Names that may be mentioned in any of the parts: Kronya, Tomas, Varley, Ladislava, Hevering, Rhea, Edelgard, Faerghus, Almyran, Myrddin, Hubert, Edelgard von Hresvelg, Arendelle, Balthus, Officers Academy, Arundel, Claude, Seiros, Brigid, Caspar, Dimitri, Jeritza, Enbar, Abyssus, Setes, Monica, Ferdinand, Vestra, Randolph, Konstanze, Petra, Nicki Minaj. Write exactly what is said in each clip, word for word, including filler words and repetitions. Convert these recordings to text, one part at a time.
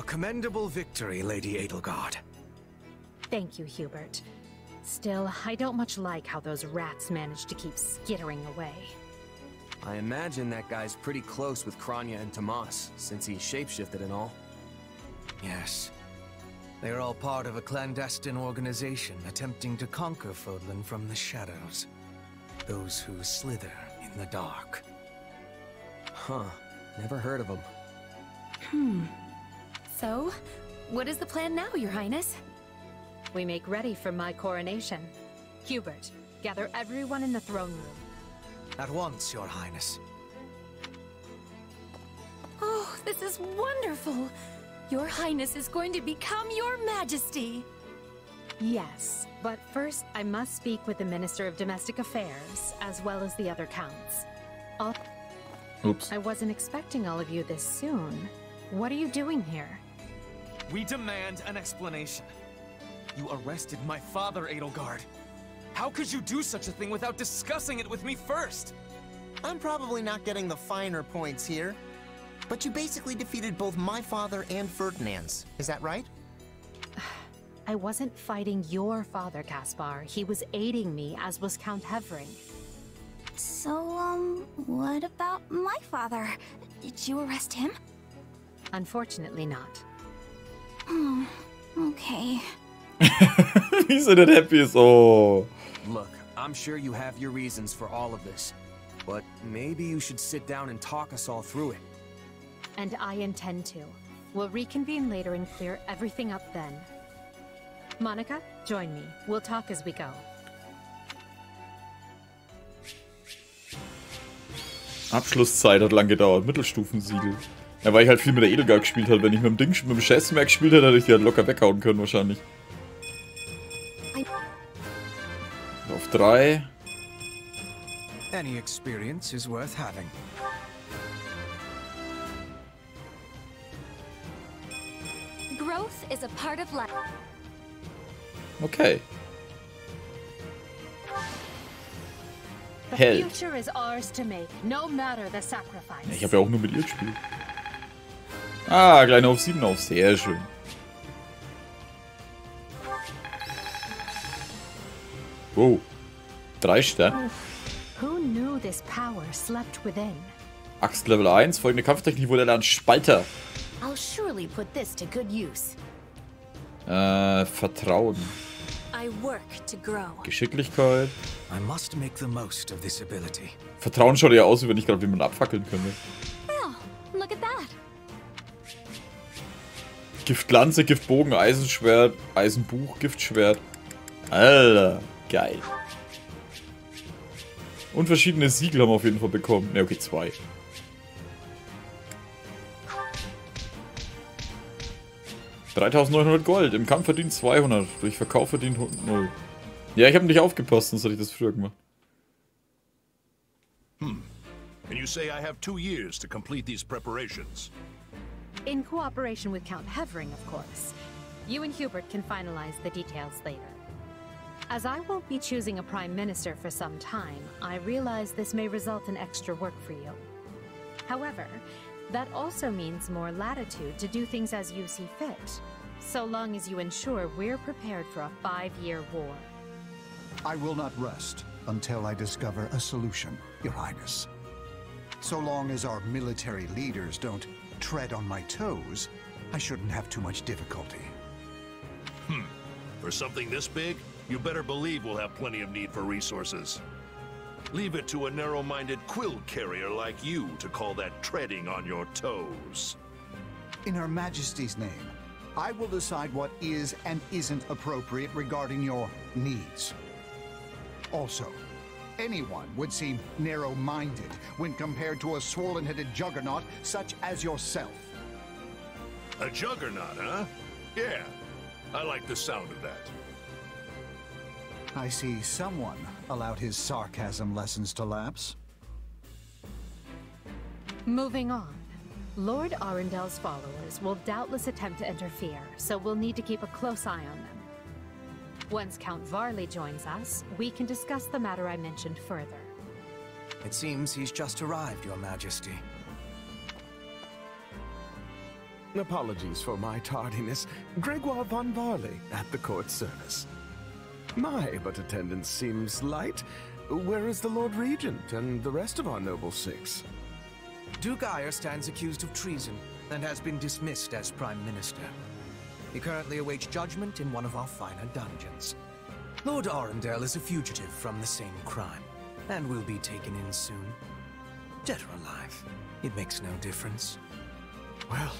A commendable victory, Lady Edelgard. Thank you, Hubert. Still, I don't much like how those rats managed to keep skittering away. I imagine that guy's pretty close with Kronya and Tomas, since he shapeshifted and all. Yes. They're all part of a clandestine organization attempting to conquer Fódlan from the shadows. Those who slither in the dark. Huh. Never heard of them. Hmm. So, what is the plan now, Your Highness? We make ready for my coronation. Hubert, gather everyone in the throne room. At once, Your Highness. Oh, this is wonderful! Your Highness is going to become Your Majesty! Yes, but first I must speak with the Minister of Domestic Affairs, as well as the other counts. I'll... Oops. I wasn't expecting all of you this soon. What are you doing here? We demand an explanation. You arrested my father, Edelgard. How could you do such a thing without discussing it with me first? I'm probably not getting the finer points here, but you basically defeated both my father and Ferdinand's. Is that right? I wasn't fighting your father, Caspar. He was aiding me, as was Count Hevering. So, um, what about my father? Did you arrest him? Unfortunately not. Hmm, okay. He's in an happy soul. Look, I'm sure you have your reasons for all of this, but maybe you should sit down and talk us all through it. And I intend to. We'll reconvene later and clear everything up then. Monica, join me. We'll talk as we go. Abschlusszeit hat lang gedauert. Mittelstufensiegel. Ja, weil ich halt viel mit der Edelgard gespielt habe. Wenn ich mit dem Ding, mit dem Schätzwerk gespielt hätte, hätte ich die halt locker weghauen können wahrscheinlich. Auf drei. Any experience is worth having. Growth is a part of life. Okay. Hell. Ich habe ja auch nur mit ihr gespielt. Ah, kleine auf sieben auf. Sehr schön. Wow. Drei Sterne. Axt Level eins. Folgende Kampftechnik wurde dann Spalter. Äh, Vertrauen. Geschicklichkeit. I must make the most of this ability. Vertrauen schaut ja aus, wie wenn ich gerade jemanden abfackeln könnte. Oh, look at that. Giftlanze, Giftbogen, Eisenschwert, Eisenbuch, Giftschwert. Alter, geil. Und verschiedene Siegel haben wir auf jeden Fall bekommen. Ne, okay, zwei. dreitausendneunhundert Gold. Im Kampf verdient zweihundert. Durch Verkauf verdient null. Ja, ich habe nicht aufgepasst, sonst hätte ich das früher gemacht. Hm. And you say I have two years to complete these preparations. In cooperation with Count Hevering, of course. You and Hubert can finalize the details later. As I won't be choosing a prime minister for some time, I realize this may result in extra work for you. However, that also means more latitude to do things as you see fit, so long as you ensure we're prepared for a five-year war. I will not rest until I discover a solution, Your Highness. So long as our military leaders don't tread on my toes, I shouldn't have too much difficulty. Hmm. For something this big, you better believe we'll have plenty of need for resources. Leave it to a narrow-minded quill carrier like you to call that treading on your toes. In Her Majesty's name, I will decide what is and isn't appropriate regarding your needs. Also, anyone would seem narrow-minded when compared to a swollen-headed juggernaut such as yourself. A juggernaut, huh? Yeah, I like the sound of that. I see someone allowed his sarcasm lessons to lapse. Moving on. Lord Arendelle's followers will doubtless attempt to interfere, so we'll need to keep a close eye on them. Once Count Varley joins us, we can discuss the matter I mentioned further. It seems he's just arrived, Your Majesty. Apologies for my tardiness. Gregoire von Varley, at the court service. My, but attendance seems light. Where is the Lord Regent and the rest of our noble six? Duke Eyre stands accused of treason and has been dismissed as Prime Minister. He currently awaits judgment in one of our finer dungeons. Lord Arendelle is a fugitive from the same crime, and will be taken in soon. Dead or alive, it makes no difference. Well,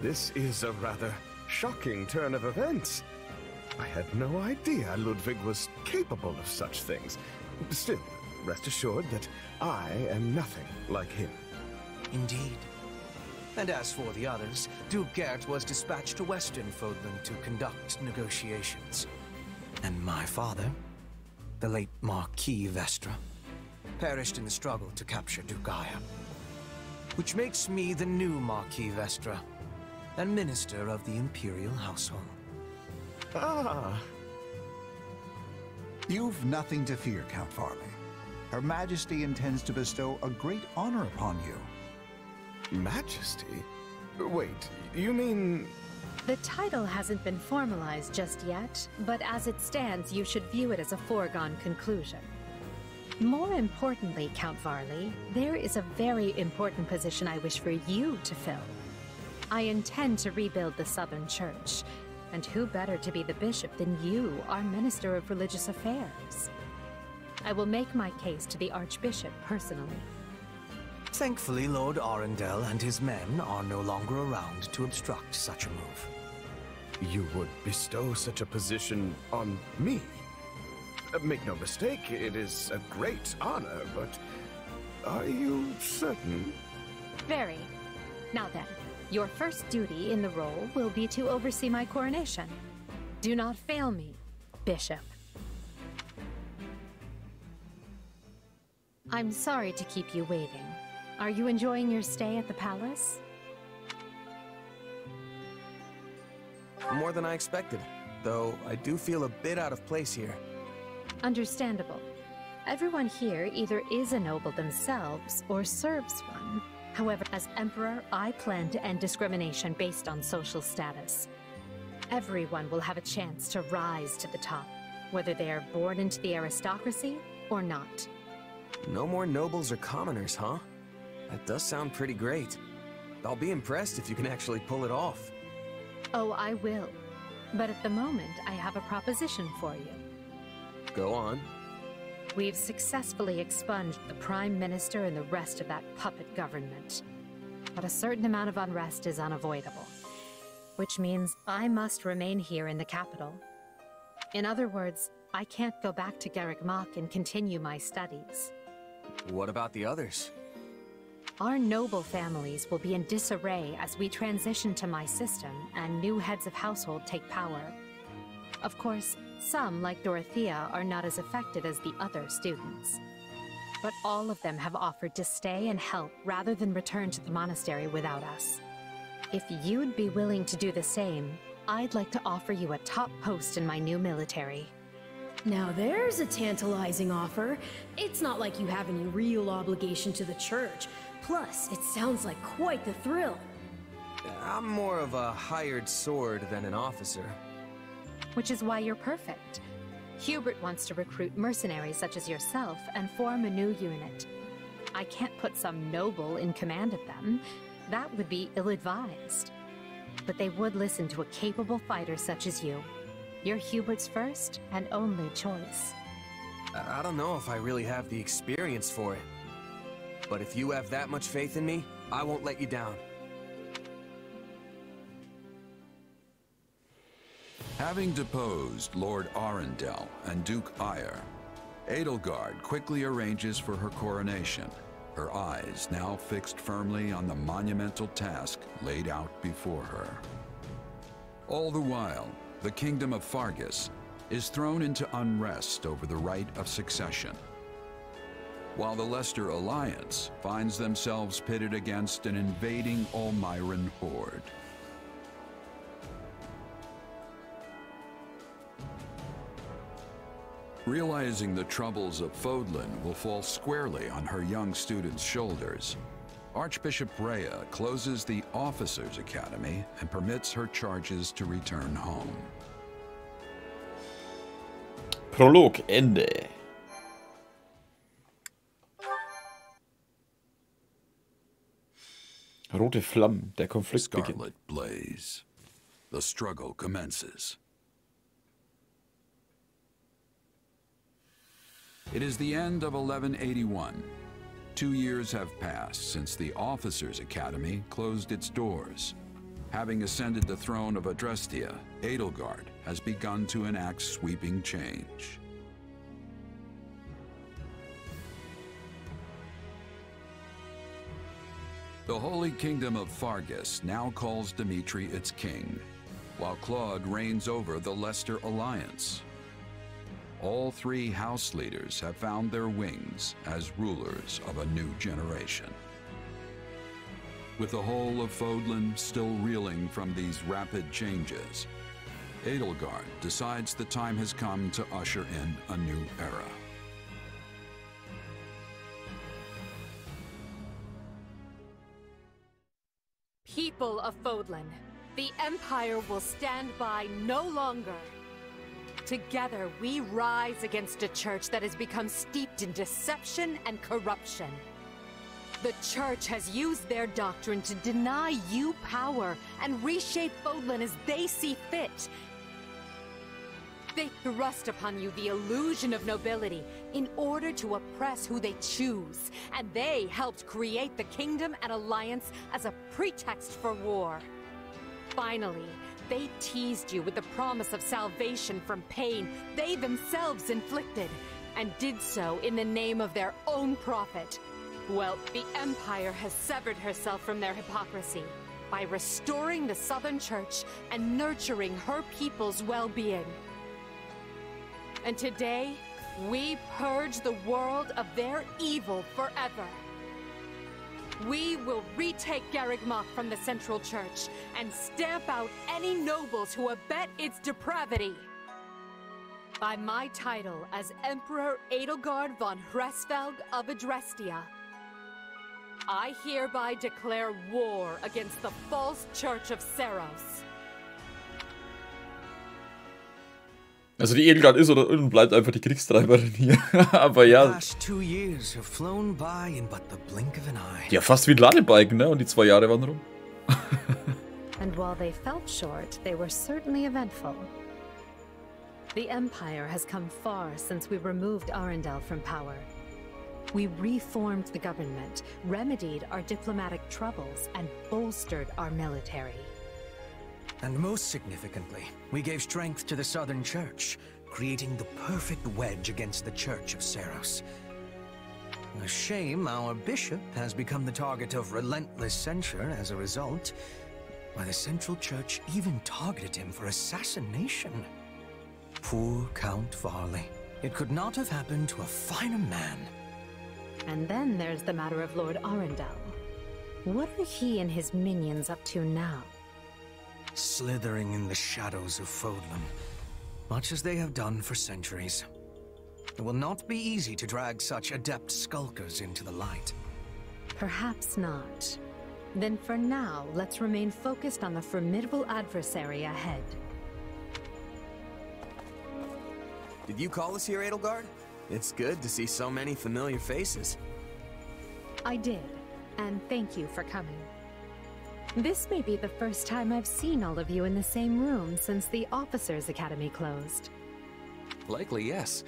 this is a rather shocking turn of events. I had no idea Ludwig was capable of such things. Still, rest assured that I am nothing like him. Indeed. And as for the others, Duke Gert was dispatched to Western Fódlan to conduct negotiations. And my father, the late Marquis Vestra, perished in the struggle to capture Duke Eyre. Which makes me the new Marquis Vestra, and Minister of the Imperial Household. Ah! You've nothing to fear, Count Varley. Her Majesty intends to bestow a great honor upon you. Majesty? Wait, you mean... The title hasn't been formalized just yet, but as it stands, you should view it as a foregone conclusion. More importantly, Count Varley, there is a very important position I wish for you to fill. I intend to rebuild the Southern Church, and who better to be the bishop than you, our Minister of Religious Affairs? I will make my case to the Archbishop personally. Thankfully, Lord Arundel and his men are no longer around to obstruct such a move. You would bestow such a position on me? Make no mistake, it is a great honor, but are you certain? Very. Now then, your first duty in the role will be to oversee my coronation. Do not fail me, Bishop. I'm sorry to keep you waiting. Are you enjoying your stay at the palace? More than I expected, though I do feel a bit out of place here. Understandable. Everyone here either is a noble themselves or serves one. However, as Emperor, I plan to end discrimination based on social status. Everyone will have a chance to rise to the top, whether they are born into the aristocracy or not. No more nobles or commoners, huh? That does sound pretty great. I'll be impressed if you can actually pull it off. Oh, I will. But at the moment, I have a proposition for you. Go on. We've successfully expunged the Prime Minister and the rest of that puppet government. But a certain amount of unrest is unavoidable, which means I must remain here in the capital. In other words, I can't go back to Garreg Mach and continue my studies. What about the others? Our noble families will be in disarray as we transition to my system and new heads of household take power. Of course, some, like Dorothea, are not as affected as the other students. But all of them have offered to stay and help rather than return to the monastery without us. If you'd be willing to do the same, I'd like to offer you a top post in my new military. Now there's a tantalizing offer. It's not like you have any real obligation to the church. Plus, it sounds like quite the thrill. I'm more of a hired sword than an officer. Which is why you're perfect. Hubert wants to recruit mercenaries such as yourself and form a new unit. I can't put some noble in command of them. That would be ill-advised. But they would listen to a capable fighter such as you. You're Hubert's first and only choice. I don't know if I really have the experience for it. But if you have that much faith in me, I won't let you down. Having deposed Lord Arundel and Duke Eyre, Edelgard quickly arranges for her coronation, her eyes now fixed firmly on the monumental task laid out before her. All the while, the kingdom of Faerghus is thrown into unrest over the right of succession, while the Leicester Alliance finds themselves pitted against an invading Almyran horde. Realizing the troubles of Fódlan will fall squarely on her young students' shoulders, Archbishop Rhea closes the Officers Academy and permits her charges to return home. Prolog Ende. Rote Flammen, der Konflikt beginnt. Scarlet blaze. The struggle commences. It is the end of eleven eighty-one. Two years have passed since the Officers' Academy closed its doors. Having ascended the throne of Adrestia, Edelgard has begun to enact sweeping change. The Holy Kingdom of Faerghus now calls Dimitri its king, while Claude reigns over the Leicester Alliance. All three house leaders have found their wings as rulers of a new generation. With the whole of Fódlan still reeling from these rapid changes, Edelgard decides the time has come to usher in a new era. People of Fódlan, the Empire will stand by no longer. Together we rise against a church that has become steeped in deception and corruption. The church has used their doctrine to deny you power and reshape Fódlan as they see fit. They thrust upon you the illusion of nobility in order to oppress who they choose, and they helped create the kingdom and alliance as a pretext for war. Finally, they teased you with the promise of salvation from pain they themselves inflicted, and did so in the name of their own prophet. Well, the Empire has severed herself from their hypocrisy by restoring the Southern Church and nurturing her people's well-being. And today, we purge the world of their evil forever. We will retake Garreg Mach from the Central Church and stamp out any nobles who abet its depravity. By my title as Emperor Edelgard von Hresvelg of Adrestia, I hereby declare war against the false Church of Seiros. Also die Edelgard ist oder und bleibt einfach die Kriegstreiberin hier. Aber ja. Ja, fast wie ein Ladebalken, ne? Und die zwei Jahre waren rum. And while they felt short, they were certainly eventful. The Empire has come far since we removed Arendelle from power. We reformed the government, remedied our diplomatic troubles, and bolstered our military. And most significantly, we gave strength to the Southern Church, creating the perfect wedge against the Church of Seiros. A shame our bishop has become the target of relentless censure as a result, why the Central Church even targeted him for assassination. Poor Count Varley. It could not have happened to a finer man. And then there's the matter of Lord Arendelle. What are he and his minions up to now? Slithering in the shadows of Fódlan, much as they have done for centuries. It will not be easy to drag such adept skulkers into the light. Perhaps not. Then for now, let's remain focused on the formidable adversary ahead. Did you call us here, Edelgard? It's good to see so many familiar faces. I did, and thank you for coming. This may be the first time I've seen all of you in the same room since the Officers' Academy closed. Likely, yes.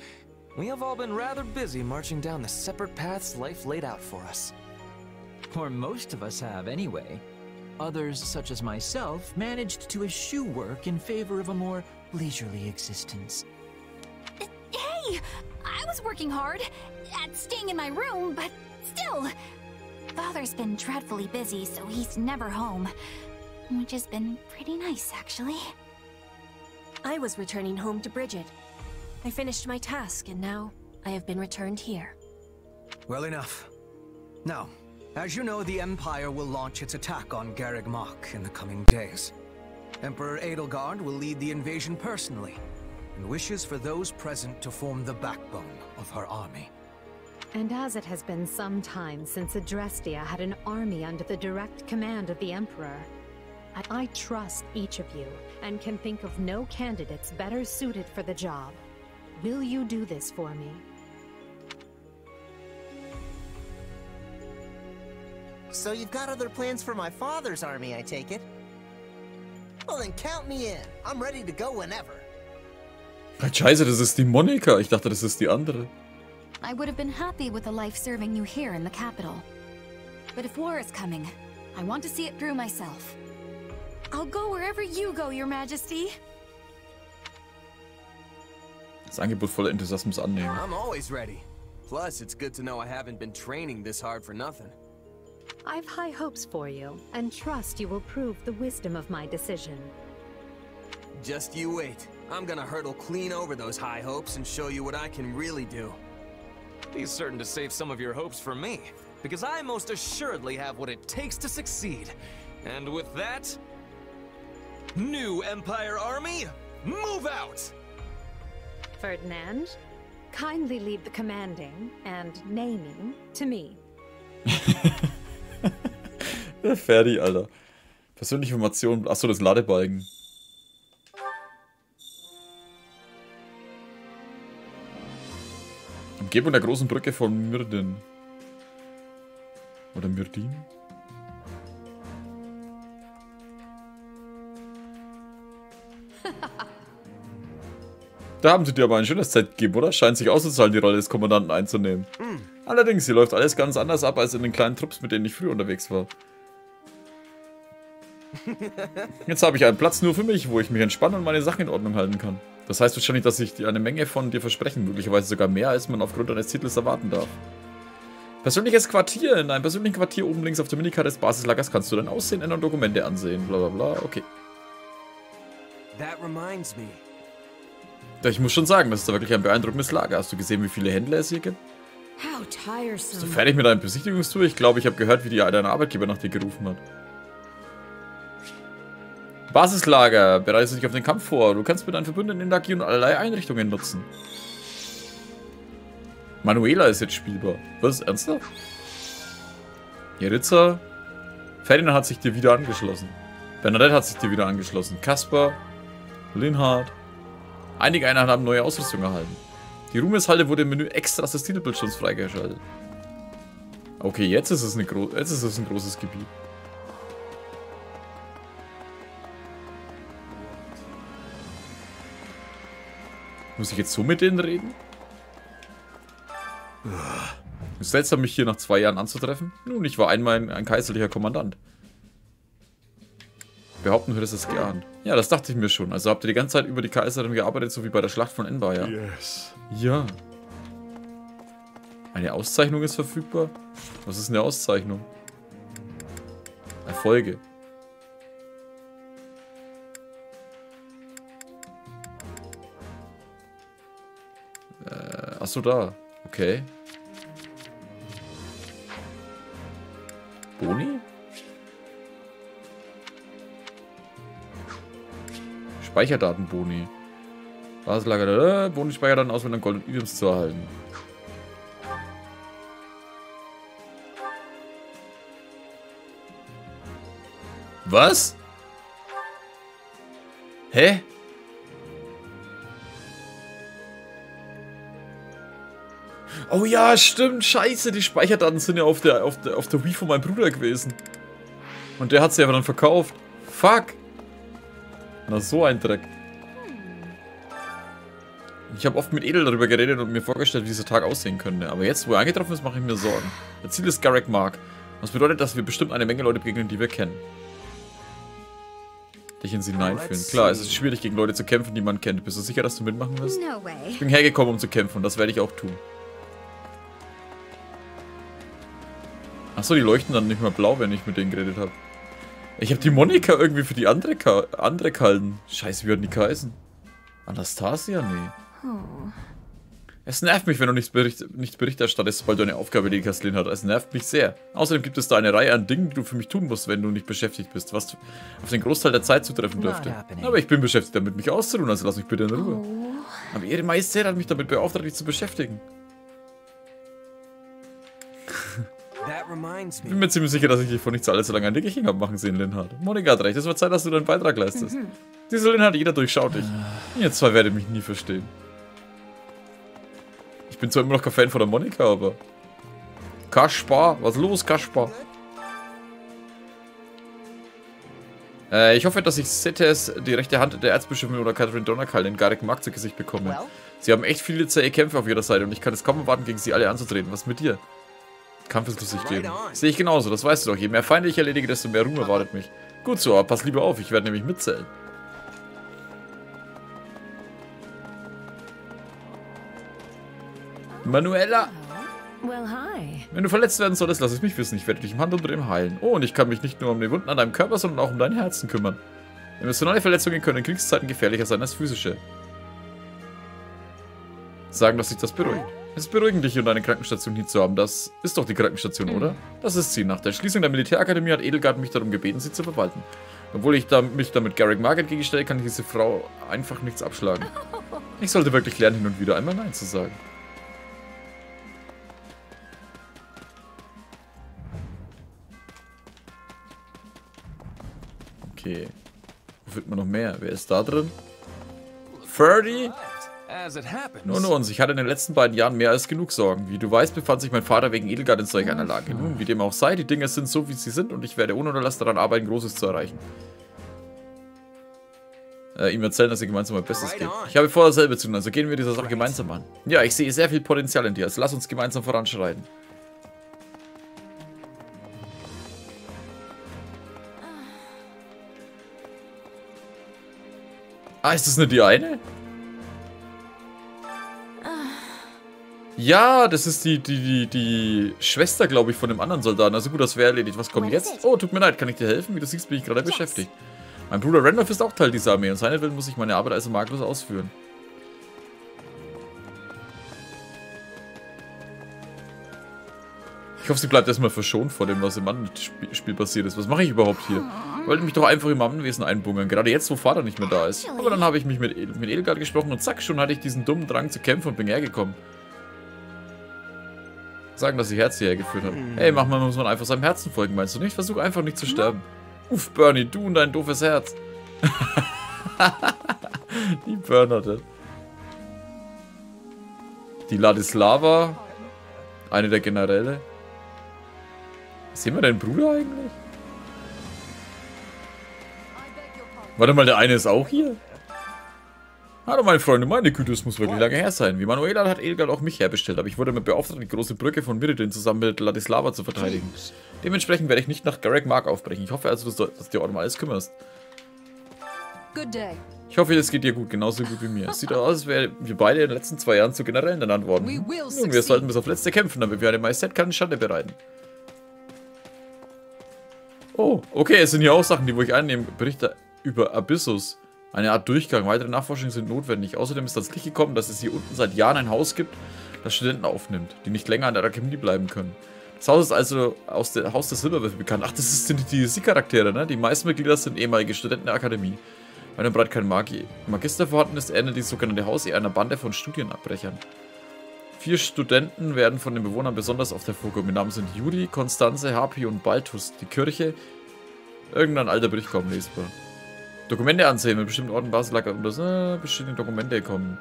We have all been rather busy marching down the separate paths life laid out for us. Or most of us have, anyway. Others, such as myself, managed to eschew work in favor of a more leisurely existence. Hey! I was working hard at staying in my room, but still... Father's been dreadfully busy, so he's never home, which has been pretty nice, actually. I was returning home to Brigid. I finished my task, and now I have been returned here. Well enough. Now, as you know, the Empire will launch its attack on Garreg Mach in the coming days. Emperor Edelgard will lead the invasion personally, and wishes for those present to form the backbone of her army. And as it has been some time since Adrestia had an army under the direct command of the Emperor, I, I trust each of you and can think of no candidates better suited for the job. Will you do this for me? So you've got other plans for my father's army, I take it? Well, then count me in. I'm ready to go whenever. Scheiße, das ist die Monica. Ich dachte, das ist die andere. I would have been happy with a life serving you here in the capital. But if war is coming, I want to see it through myself. I'll go wherever you go, Your Majesty. Das Angebot voller Enthusiasmus annehmen. I'm always ready. Plus, it's good to know I haven't been training this hard for nothing. I've high hopes for you, and trust you will prove the wisdom of my decision. Just you wait. I'm gonna hurdle clean over those high hopes and show you what I can really do. He's certain to save some of your hopes for me, because I most assuredly have what it takes to succeed. And with that... New Empire Army, move out! Ferdinand, kindly leave the commanding and naming to me. Ferdi, Alter. Persönliche Informationen. Achso, das Ladebalken. Umgebung der großen Brücke von Myrddin. Oder Myrddin? Da haben sie dir aber ein schönes Set gegeben, oder? Scheint sich auszuzahlen, die Rolle des Kommandanten einzunehmen. Allerdings, hier läuft alles ganz anders ab als in den kleinen Trupps, mit denen ich früher unterwegs war. Jetzt habe ich einen Platz nur für mich, wo ich mich entspannen und meine Sachen in Ordnung halten kann. Das heißt wahrscheinlich, dass ich dir eine Menge von dir versprechen, möglicherweise sogar mehr, als man aufgrund deines Titels erwarten darf. Persönliches Quartier. In einem persönlichen Quartier oben links auf der Minikarte des Basislagers kannst du dein Aussehen ändern und Dokumente ansehen. Blablabla, okay. That reminds me. Ich muss schon sagen, das ist da wirklich ein beeindruckendes Lager. Hast du gesehen, wie viele Händler es hier gibt? Bist du fertig mit deinem Besichtigungstour? Ich glaube, ich habe gehört, wie die dein Arbeitgeber nach dir gerufen hat. Basislager, bereitest du dich auf den Kampf vor. Du kannst mit deinen Verbündeten interagieren und allerlei Einrichtungen nutzen. Manuela ist jetzt spielbar. Was? Ernsthaft? Jeritza? Ferdinand hat sich dir wieder angeschlossen. Bernadette hat sich dir wieder angeschlossen. Caspar, Linhard. Einige Einheiten haben neue Ausrüstung erhalten. Die Ruhmeshalle wurde im Menü extra als das Titelbild schon freigeschaltet. Okay, jetzt ist es eine gro- jetzt ist es ein großes Gebiet. Muss ich jetzt so mit denen reden? Es ist seltsam, mich hier nach zwei Jahren anzutreffen. Nun, ich war einmal ein, ein kaiserlicher Kommandant. Behaupten würdest es geahnt. Ja, das dachte ich mir schon. Also habt ihr die ganze Zeit über die Kaiserin gearbeitet, so wie bei der Schlacht von Enbar, ja? Yes. Ja. Eine Auszeichnung ist verfügbar? Was ist eine Auszeichnung? Erfolge. Achso, da. Okay. Boni? Speicherdatenboni. Basislager. Boni Speicherdaten auswählen, um Gold und Items zu erhalten. Was? Hä? Oh ja, stimmt, scheiße, die Speicherdaten sind ja auf der, auf der, auf der Wii von meinem Bruder gewesen. Und der hat sie aber dann verkauft. Fuck! Na, so ein Dreck. Ich habe oft mit Edel darüber geredet und mir vorgestellt, wie dieser Tag aussehen könnte. Aber jetzt, wo er eingetroffen ist, mache ich mir Sorgen. Das Ziel ist Garreg Mach. Was bedeutet, dass wir bestimmt eine Menge Leute begegnen, die wir kennen. Dich in sie hineinführen. Klar, es ist schwierig, gegen Leute zu kämpfen, die man kennt. Bist du sicher, dass du mitmachen wirst? Ich bin hergekommen, um zu kämpfen, und das werde ich auch tun. Achso, die leuchten dann nicht mehr blau, wenn ich mit denen geredet habe. Ich habe die Monika irgendwie für die andere Ka andere gehalten. Scheiße, wie hat die geheißen? Anastasia? Nee. Oh. Es nervt mich, wenn du nichts Bericht, nicht Bericht erstattest, sobald du eine Aufgabe erledigt hast, Linhard. Es nervt mich sehr. Außerdem gibt es da eine Reihe an Dingen, die du für mich tun musst, wenn du nicht beschäftigt bist, was auf den Großteil der Zeit zutreffen dürfte. Aber ich bin beschäftigt damit, mich auszuruhen, also lass mich bitte in Ruhe. Oh. Aber Ihre Majestät hat mich damit beauftragt, dich zu beschäftigen. Ich bin mir ziemlich sicher, dass ich dich vor nicht so allzu lange ein Dickerchen habe machen sehen, Linhard. Monica hat recht, es wird Zeit, dass du deinen Beitrag leistest. Mhm. Diese Linhard, jeder durchschaut dich. Ihr zwei werdet mich nie verstehen. Ich bin zwar immer noch kein Fan von der Monica, aber... Caspar, was ist los, Caspar? Äh, ich hoffe, dass ich Setes, die rechte Hand der Erzbischöfin oder Catherine Donnerkeil, den Garreg Mach zu Gesicht bekomme. Well? Sie haben echt viele zähe Kämpfe auf ihrer Seite und ich kann es kaum erwarten, gegen sie alle anzutreten. Was mit dir? Kampf ist lustig geben. Sehe ich genauso, das weißt du doch. Je mehr Feinde ich erledige, desto mehr Ruhm erwartet mich. Gut so, aber pass lieber auf, ich werde nämlich mitzählen. Manuela! Wenn du verletzt werden solltest, lass es mich wissen. Ich werde dich im Handumdrehen heilen. Oh, und ich kann mich nicht nur um die Wunden an deinem Körper, sondern auch um dein Herzen kümmern. Emotionale Verletzungen können in Kriegszeiten gefährlicher sein als physische. Sagen, dass sich das beruhigt. Es ist beruhigend, dich und deine Krankenstation hier zu haben. Das ist doch die Krankenstation, oder? Das ist sie. Nach der Schließung der Militärakademie hat Edelgard mich darum gebeten, sie zu verwalten. Obwohl ich da, mich damit Garreg Mach entgegenstelle, kann ich diese Frau einfach nichts abschlagen. Ich sollte wirklich lernen, hin und wieder einmal Nein zu sagen. Okay. Wo findet man noch mehr? Wer ist da drin? Ferdi? Nur nur uns. Ich hatte in den letzten beiden Jahren mehr als genug Sorgen. Wie du weißt, befand sich mein Vater wegen Edelgard in solch einer Lage. Nun, wie dem auch sei, die Dinge sind so, wie sie sind und ich werde ohne Unterlass daran arbeiten, Großes zu erreichen. Äh, ihm erzählen, dass ihr gemeinsam mein Bestes gebt. Ich habe vor, dasselbe zu tun, also gehen wir dieser Sache gemeinsam an. Ja, ich sehe sehr viel Potenzial in dir, also lass uns gemeinsam voranschreiten. Ah, ist das nur die eine? Ja, das ist die, die, die, die Schwester, glaube ich, von dem anderen Soldaten. Also gut, das wäre erledigt. Was kommt jetzt? Oh, tut mir leid, kann ich dir helfen? Wie du siehst, bin ich gerade yes. beschäftigt. Mein Bruder Randolph ist auch Teil dieser Armee und seinetwillen muss ich meine Arbeit also makellos ausführen. Ich hoffe, sie bleibt erstmal verschont vor dem, was im anderen Spiel, Spiel passiert ist. Was mache ich überhaupt hier? Ich wollte mich doch einfach im Ammenwesen einbungern, gerade jetzt, wo Vater nicht mehr da ist. Aber dann habe ich mich mit, Edel, mit Edelgard gesprochen und zack, schon hatte ich diesen dummen Drang zu kämpfen und bin hergekommen. Sagen, dass ich Herz hierher geführt habe. Hey, manchmal muss man einfach seinem Herzen folgen, meinst du nicht? Versuch einfach nicht zu sterben. Uff, Bernie, du und dein doofes Herz. Die Burnerte. Die Ladislava. Eine der Generäle. Sehen wir deinen Bruder eigentlich? Warte mal, der eine ist auch hier? Hallo meine Freunde, meine Güte, es muss wirklich lange her sein. Wie Manuela hat Edelgard auch mich herbestellt, aber ich wurde mit beauftragt, die große Brücke von Myrddin zusammen mit Ladislava zu verteidigen. Dementsprechend werde ich nicht nach Garreg Mach aufbrechen. Ich hoffe also, dass du dir auch um alles kümmerst. Ich hoffe, es geht dir gut, genauso gut wie mir. Es sieht aus, als wären wir beide in den letzten zwei Jahren zu Generälen ernannt worden. Nun, wir sollten bis auf letzte kämpfen, damit wir eine Majestät keine Schande bereiten. Oh, okay, es sind hier auch Sachen, die wo ich einnehme. Berichte über Abyssus. Eine Art Durchgang. Weitere Nachforschungen sind notwendig. Außerdem ist ans Licht gekommen, dass es hier unten seit Jahren ein Haus gibt, das Studenten aufnimmt, die nicht länger an der Akademie bleiben können. Das Haus ist also aus dem Haus des Silberwürfel bekannt. Ach, das sind die D S C-Charaktere, ne? Die meisten Mitglieder sind ehemalige Studenten der Akademie. Weil nun bereits kein Magi Magister vorhanden ist, ändert die sogenannte Haus-Ehe einer Bande von Studienabbrechern. Vier Studenten werden von den Bewohnern besonders oft hervorgehoben. Die Namen sind Judy, Konstanze, Harpy und Balthus. Die Kirche, irgendein alter Bericht kaum lesbar. Dokumente ansehen, mit bestimmten Orten Baselager und das äh, verschiedene Dokumente kommen.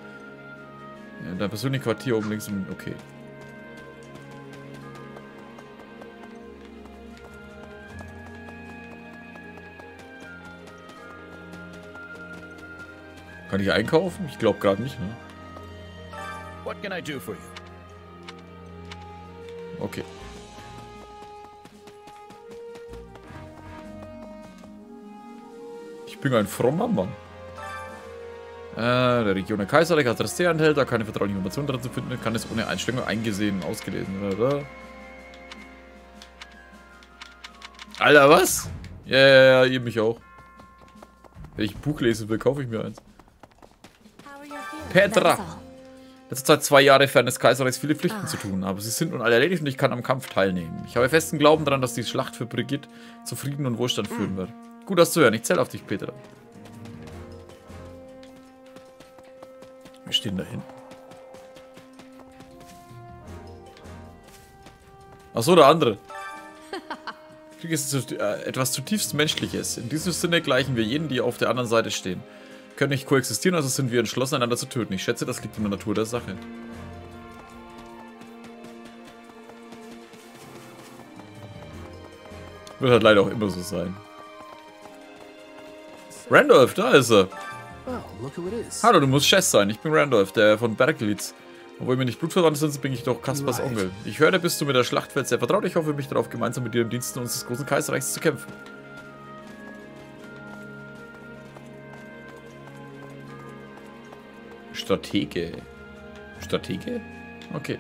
Ja, dein persönliches Quartier oben links und okay. Kann ich einkaufen? Ich glaube gerade nicht, ne? What can I do for you? Okay. Ich bin ein frommer Mann. Äh, der Region der Kaiserreich Adrestia enthält, da keine vertrauliche Informationen darin zu finden, kann es ohne Einstellung eingesehen und ausgelesen werden. Alter, was? Ja, ja, ja, ihr mich auch. Wenn ich ein Buch lesen will, kaufe ich mir eins. Petra! Das hat seit zwei Jahren fern des Kaiserreichs viele Pflichten ah. zu tun, aber sie sind nun alle erledigt und ich kann am Kampf teilnehmen. Ich habe festen Glauben daran, dass die Schlacht für Brigid zu Frieden und Wohlstand führen wird. Gut, das zu hören. Ich zähle auf dich, Petra. Wir stehen da hinten. Achso, der andere. Krieg ist etwas zutiefst Menschliches. In diesem Sinne gleichen wir jenen, die auf der anderen Seite stehen. Wir können nicht koexistieren, also sind wir entschlossen, einander zu töten. Ich schätze, das liegt in der Natur der Sache. Wird halt leider auch immer so sein. Randolph, da ist er. Hallo, du musst Chess sein. Ich bin Randolph, der von Berglitz. Obwohl wir nicht blutverwandt sind, bin ich doch Caspars Onkel. Ich höre, bist du mit der Schlachtfeld sehr vertraut. Ich hoffe mich darauf, gemeinsam mit dir im Diensten unseres großen Kaiserreichs zu kämpfen. Stratege. Stratege? Okay.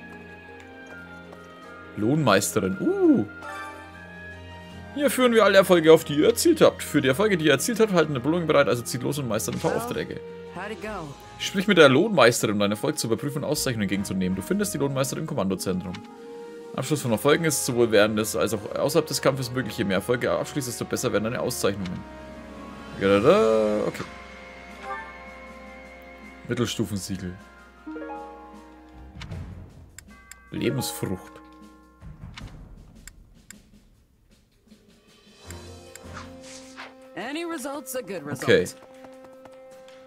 Lohnmeisterin. Uh. Hier führen wir alle Erfolge auf, die ihr erzielt habt. Für die Erfolge, die ihr erzielt habt, halten eine Belohnung bereit, also zieht los und meistert ein paar Aufträge. Sprich mit der Lohnmeisterin, um deinen Erfolg zu überprüfen und Auszeichnungen entgegenzunehmen. Du findest die Lohnmeisterin im Kommandozentrum. Abschluss von Erfolgen ist sowohl während des als auch außerhalb des Kampfes möglich. Je mehr Erfolge abschließt, desto besser werden deine Auszeichnungen. Okay. Mittelstufensiegel. Lebensfrucht. Okay.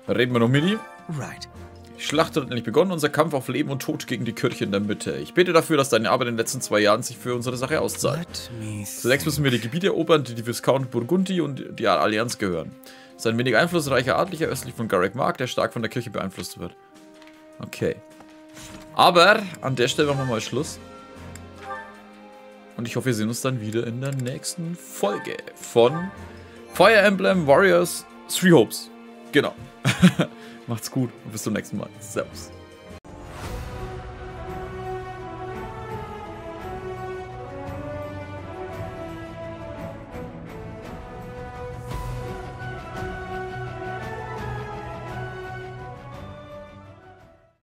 Reden wir noch mit ihm. Die Schlacht hat endlich begonnen, unser Kampf auf Leben und Tod gegen die Kirche in der Mitte. Ich bete dafür, dass deine Arbeit in den letzten zwei Jahren sich für unsere Sache auszahlt. Zunächst müssen wir die Gebiete erobern, die die Viscount Burgundi und die Allianz gehören. Es ist ein wenig einflussreicher Adliger östlich von Garreg Mach, der stark von der Kirche beeinflusst wird. Okay. Aber an der Stelle machen wir mal Schluss. Und ich hoffe, wir sehen uns dann wieder in der nächsten Folge von Fire Emblem Warriors Three Hopes. Genau. Macht's gut und bis zum nächsten Mal. Servus.